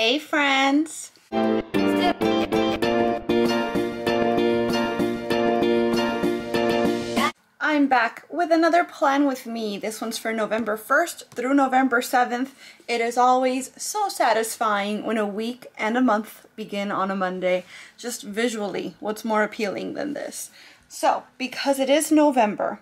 Hey friends! I'm back with another plan with me. This one's for November 1st through November 7th. It is always so satisfying when a week and a month begin on a Monday. Just visually, what's more appealing than this? So, because it is November,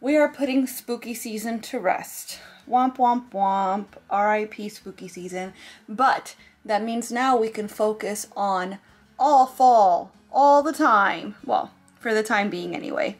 we are putting spooky season to rest. Womp womp womp, RIP spooky season. But that means now we can focus on all fall, all the time. Well, for the time being anyway.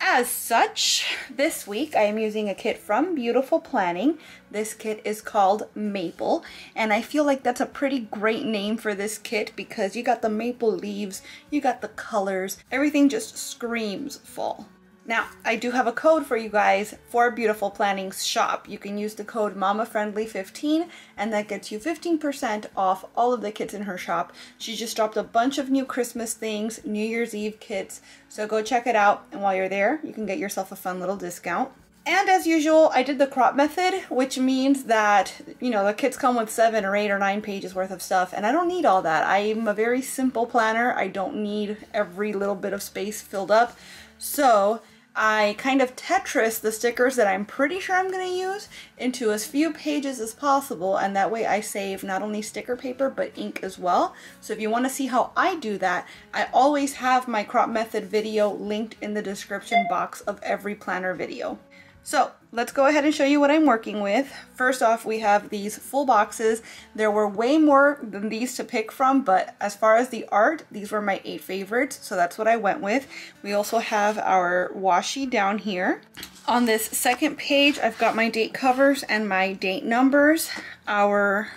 As such, this week I am using a kit from BeaYoutiful Planning. This kit is called Maple, and I feel like that's a pretty great name for this kit because you got the maple leaves, you got the colors, everything just screams fall. Now, I do have a code for you guys for BeaYoutiful Planning's shop. You can use the code MOMMAFRIENDLY15 and that gets you 15% off all of the kits in her shop. She just dropped a bunch of new Christmas things, New Year's Eve kits, so go check it out. And while you're there, you can get yourself a fun little discount. And as usual, I did the crop method, which means that, you know, the kits come with 7 or 8 or 9 pages worth of stuff, and I don't need all that. I'm a very simple planner. I don't need every little bit of space filled up. So I kind of Tetris the stickers that I'm pretty sure I'm going to use into as few pages as possible, and that way I save not only sticker paper but ink as well. So if you want to see how I do that, I always have my crop method video linked in the description box of every planner video. So let's go ahead and show you what I'm working with. First off, we have these full boxes. There were way more than these to pick from, but as far as the art, these were my 8 favorites, so that's what I went with. We also have our washi down here. On this second page, I've got my date covers and my date numbers, our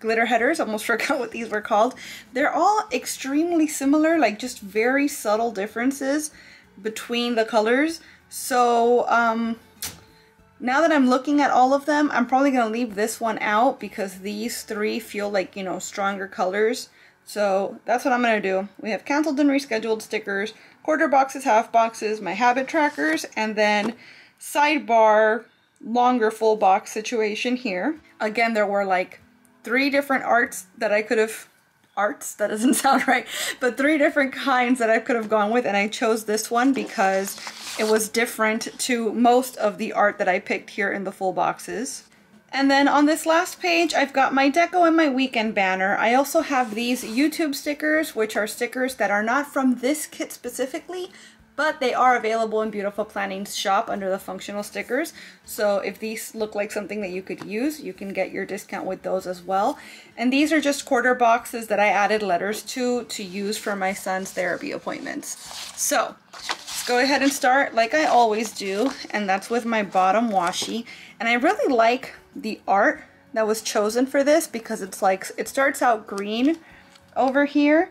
glitter headers, almost forgot what these were called. They're all extremely similar, like just very subtle differences between the colors. So now that I'm looking at all of them, I'm probably going to leave this one out because these 3 feel like, you know, stronger colors. So that's what I'm going to do. We have canceled and rescheduled stickers, quarter boxes, half boxes, my habit trackers, and then sidebar, longer full box situation here. Again, there were like 3 different arts that I could have... Arts? That doesn't sound right. But 3 different kinds that I could have gone with, and I chose this one because it was different to most of the art that I picked here in the full boxes. And then on this last page, I've got my deco and my weekend banner. I also have these YouTube stickers, which are stickers that are not from this kit specifically, but they are available in BeaYoutiful Planning's shop under the functional stickers. So if these look like something that you could use, you can get your discount with those as well. And these are just quarter boxes that I added letters to use for my son's therapy appointments. So let's go ahead and start like I always do, and that's with my bottom washi. And I really like the art that was chosen for this because it's like, it starts out green over here,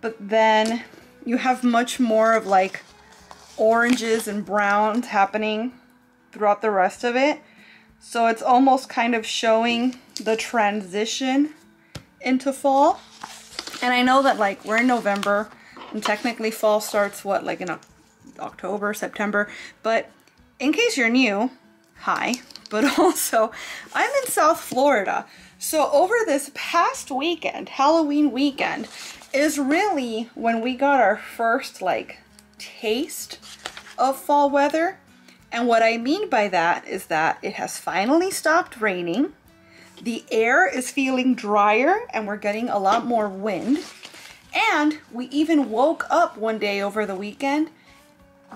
but then you have much more of like oranges and browns happening throughout the rest of it. So it's almost kind of showing the transition into fall. And I know that like we're in November and technically fall starts what, like in October, September, but in case you're new, hi, but also I'm in South Florida. So over this past weekend, Halloween weekend, is really when we got our first like taste of fall weather. And what I mean by that is that it has finally stopped raining, the air is feeling drier, and we're getting a lot more wind. And we even woke up one day over the weekend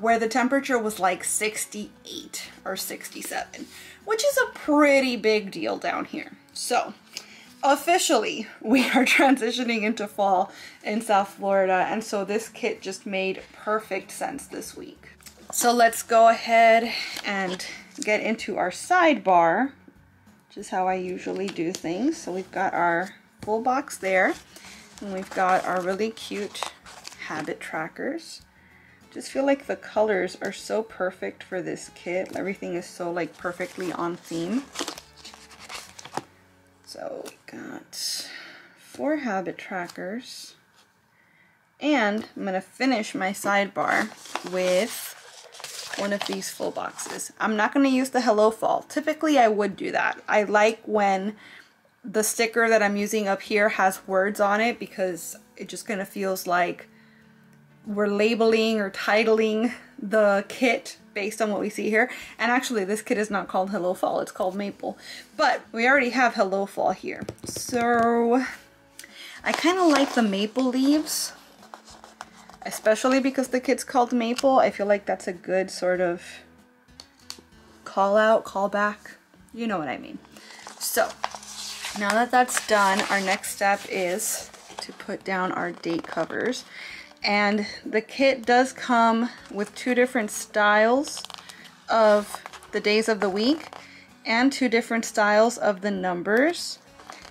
where the temperature was like 68 or 67, which is a pretty big deal down here. So officially, we are transitioning into fall in South Florida, and so this kit just made perfect sense this week. So let's go ahead and get into our sidebar, which is how I usually do things. So we've got our full box there, and we've got our really cute habit trackers. Just feel like the colors are so perfect for this kit. Everything is so like perfectly on theme. So we got 4 habit trackers, and I'm going to finish my sidebar with one of these full boxes. I'm not going to use the Hello Fall. Typically I would do that. I like when The sticker that I'm using up here has words on it because it just kind of feels like we're labeling or titling the kit based on what we see here. And actually this kit is not called Hello Fall, it's called Maple. But we already have Hello Fall here. So I kind of like the maple leaves, especially because the kit's called Maple. I feel like that's a good sort of call out, call back. You know what I mean. So now that that's done, our next step is to put down our date covers. And the kit does come with two different styles of the days of the week and two different styles of the numbers.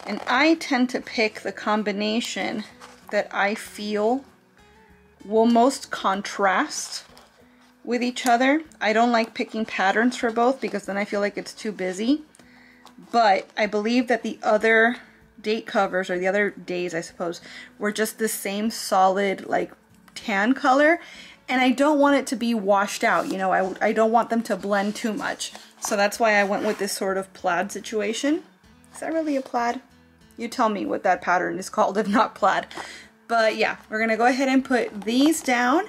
And I tend to pick the combination that I feel will most contrast with each other. I don't like picking patterns for both because then I feel like it's too busy. But I believe that the other date covers, or the other days I suppose, were just the same solid like tan color, and I don't want it to be washed out, you know, I don't want them to blend too much. So that's why I went with this sort of plaid situation. Is that really a plaid? You tell me what that pattern is called if not plaid. But yeah, we're gonna go ahead and put these down,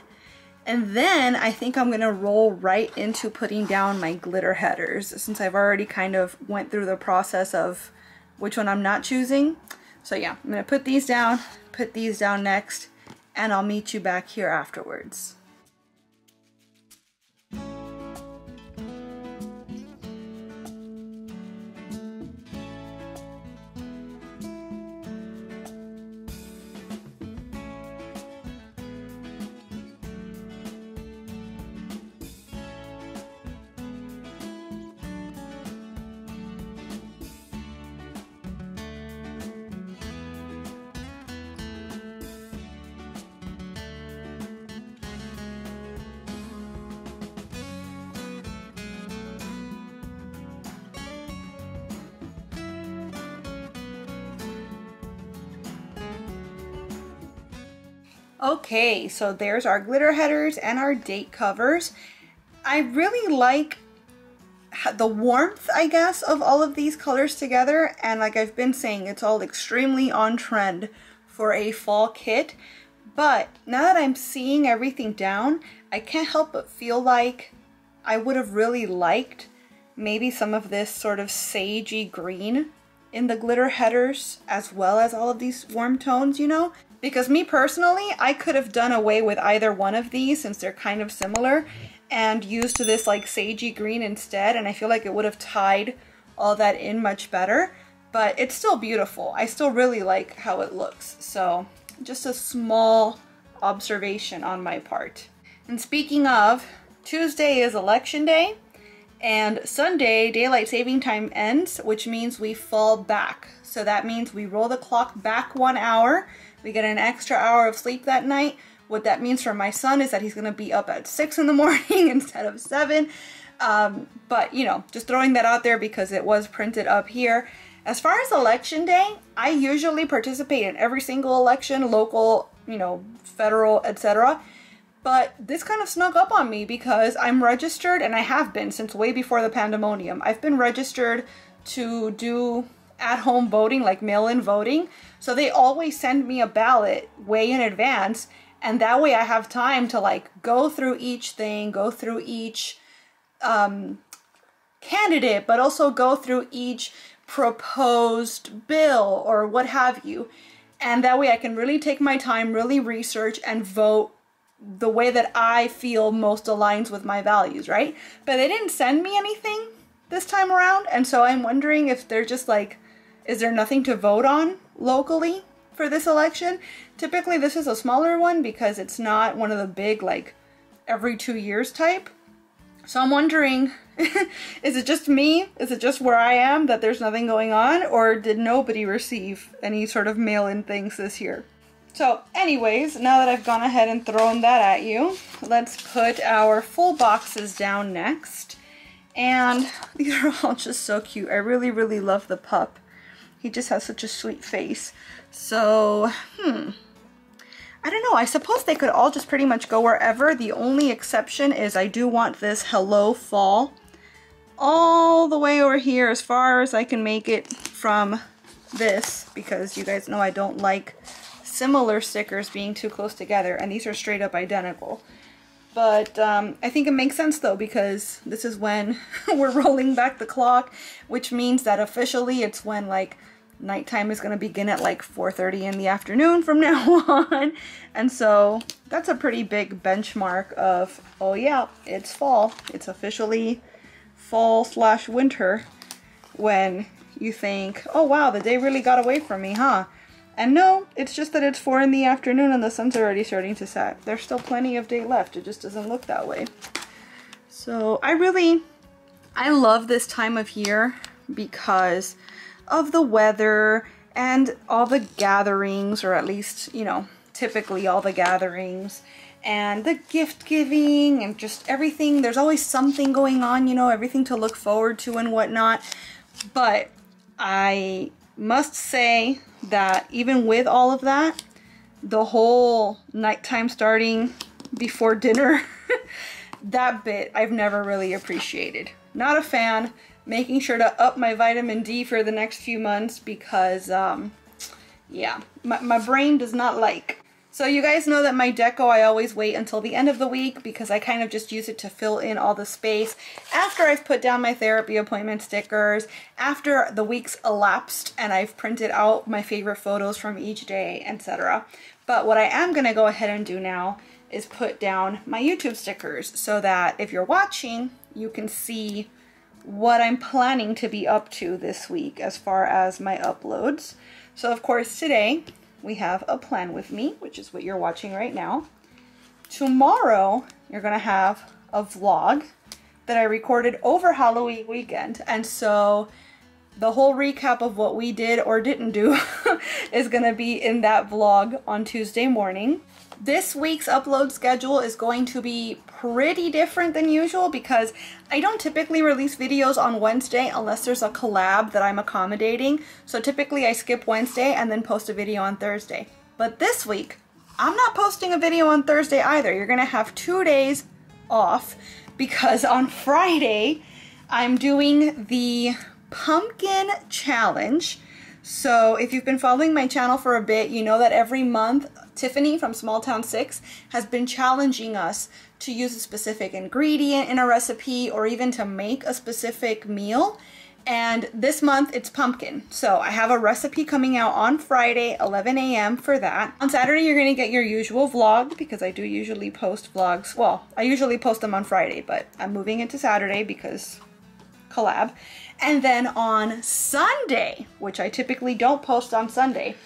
and then I think I'm gonna roll right into putting down my glitter headers, since I've already kind of went through the process of which one I'm not choosing. So yeah, I'm gonna put these down next, and I'll meet you back here afterwards. Okay, so there's our glitter headers and our date covers. I really like the warmth, I guess, of all of these colors together. And like I've been saying, it's all extremely on trend for a fall kit. But now that I'm seeing everything down, I can't help but feel like I would have really liked maybe some of this sort of sagey green in the glitter headers, as well as all of these warm tones, you know? Because me personally, I could have done away with either one of these since they're kind of similar and used this like sagey green instead, and I feel like it would have tied all that in much better, but it's still beautiful. I still really like how it looks, so just a small observation on my part. And speaking of, Tuesday is election day, and Sunday daylight saving time ends, which means we fall back. So that means we roll the clock back 1 hour. We get an extra hour of sleep that night. What that means for my son is that he's gonna be up at 6 in the morning instead of 7. But you know, just throwing that out there because it was printed up here. As far as election day, I usually participate in every single election, local, you know, federal, etc. But this kind of snuck up on me because I'm registered, and I have been since way before the pandemonium. I've been registered to do at-home voting, like mail-in voting, so they always send me a ballot way in advance, and that way I have time to like go through each thing, go through each candidate, but also go through each proposed bill or what have you. And that way I can really take my time, really research, and vote the way that I feel most aligns with my values, right? But they didn't send me anything this time around, and so I'm wondering if they're just like, is there nothing to vote on locally for this election? Typically this is a smaller one because it's not one of the big like every 2 years type. So I'm wondering, is it just me? Is it just where I am that there's nothing going on, or did nobody receive any sort of mail-in things this year? So anyways, now that I've gone ahead and thrown that at you, let's put our full boxes down next. And these are all just so cute. I really, really love the pup. He just has such a sweet face. So, I don't know. I suppose they could all just pretty much go wherever. The only exception is I do want this Hello Fall all the way over here as far as I can make it from this because you guys know I don't like similar stickers being too close together, and these are straight up identical. But I think it makes sense though, because this is when we're rolling back the clock, which means that officially it's when like nighttime is going to begin at like 4:30 in the afternoon from now on. And so that's a pretty big benchmark of, oh yeah, it's fall. It's officially fall/winter when you think, oh wow, the day really got away from me, huh? And no, it's just that it's 4 in the afternoon and the sun's already starting to set. There's still plenty of day left. It just doesn't look that way. So I love this time of year because of the weather and all the gatherings, or at least, you know, typically all the gatherings and the gift giving and just everything. There's always something going on, you know, everything to look forward to and whatnot. But I must say that even with all of that, the whole nighttime starting before dinner, that bit I've never really appreciated. Not a fan. Making sure to up my vitamin D for the next few months because, yeah, my brain does not like. So you guys know that my deco, I always wait until the end of the week because I kind of just use it to fill in all the space after I've put down my therapy appointment stickers, after the week's elapsed and I've printed out my favorite photos from each day, etc. But what I am going to go ahead and do now is put down my YouTube stickers so that if you're watching, you can see what I'm planning to be up to this week as far as my uploads. So of course today we have a plan with me, which is what you're watching right now. Tomorrow you're gonna have a vlog that I recorded over Halloween weekend, and so the whole recap of what we did or didn't do is gonna be in that vlog on Tuesday morning. This week's upload schedule is going to be pretty different than usual because I don't typically release videos on Wednesday unless there's a collab that I'm accommodating. So typically I skip Wednesday and then post a video on Thursday. But this week, I'm not posting a video on Thursday either. You're gonna have 2 days off because on Friday, I'm doing the pumpkin challenge. So if you've been following my channel for a bit, you know that every month Tiffany from Small Town 6 has been challenging us to use a specific ingredient in a recipe or even to make a specific meal. And this month it's pumpkin. So I have a recipe coming out on Friday, 11 a.m. for that. On Saturday, you're gonna get your usual vlog because I do usually post vlogs. Well, I usually post them on Friday, but I'm moving it to Saturday because collab. And then on Sunday, which I typically don't post on Sunday,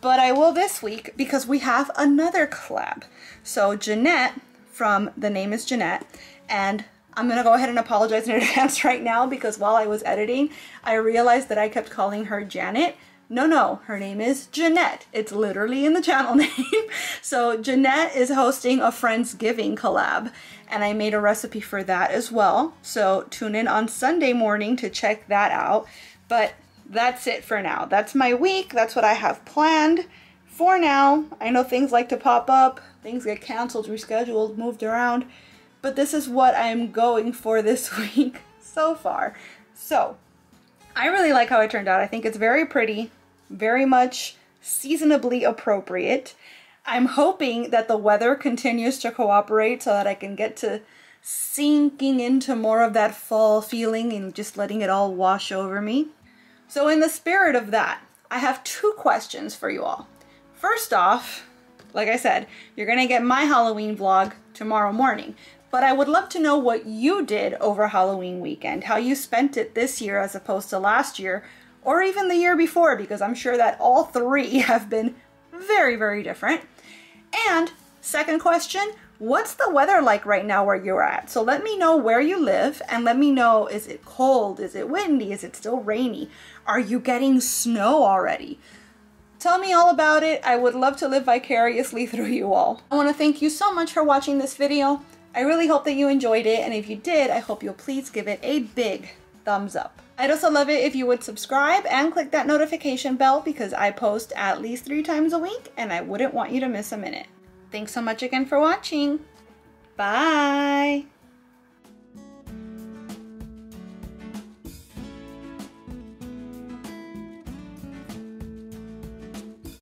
but I will this week because we have another collab. So Jeanette from The Name is Jeanette, and I'm going to go ahead and apologize in advance right now because while I was editing, I realized that I kept calling her Janet. No, her name is Jeanette. It's literally in the channel name. So Jeanette is hosting a Friendsgiving collab, and I made a recipe for that as well. So tune in on Sunday morning to check that out. But that's it for now. That's my week. That's what I have planned for now. I know things like to pop up. Things get canceled, rescheduled, moved around. But this is what I'm going for this week so far. So I really like how it turned out. I think it's very pretty, very much seasonably appropriate. I'm hoping that the weather continues to cooperate so that I can get to sinking into more of that fall feeling and just letting it all wash over me. So in the spirit of that, I have 2 questions for you all. First off, like I said, you're gonna get my Halloween vlog tomorrow morning, but I would love to know what you did over Halloween weekend, how you spent it this year as opposed to last year, or even the year before, because I'm sure that all 3 have been very, very different. And second question, what's the weather like right now where you're at? So let me know where you live and let me know, is it cold? Is it windy? Is it still rainy? Are you getting snow already? Tell me all about it. I would love to live vicariously through you all. I want to thank you so much for watching this video. I really hope that you enjoyed it, and if you did, I hope you'll please give it a big thumbs up. I'd also love it if you would subscribe and click that notification bell because I post at least 3 times a week and I wouldn't want you to miss a minute. Thanks so much again for watching. Bye!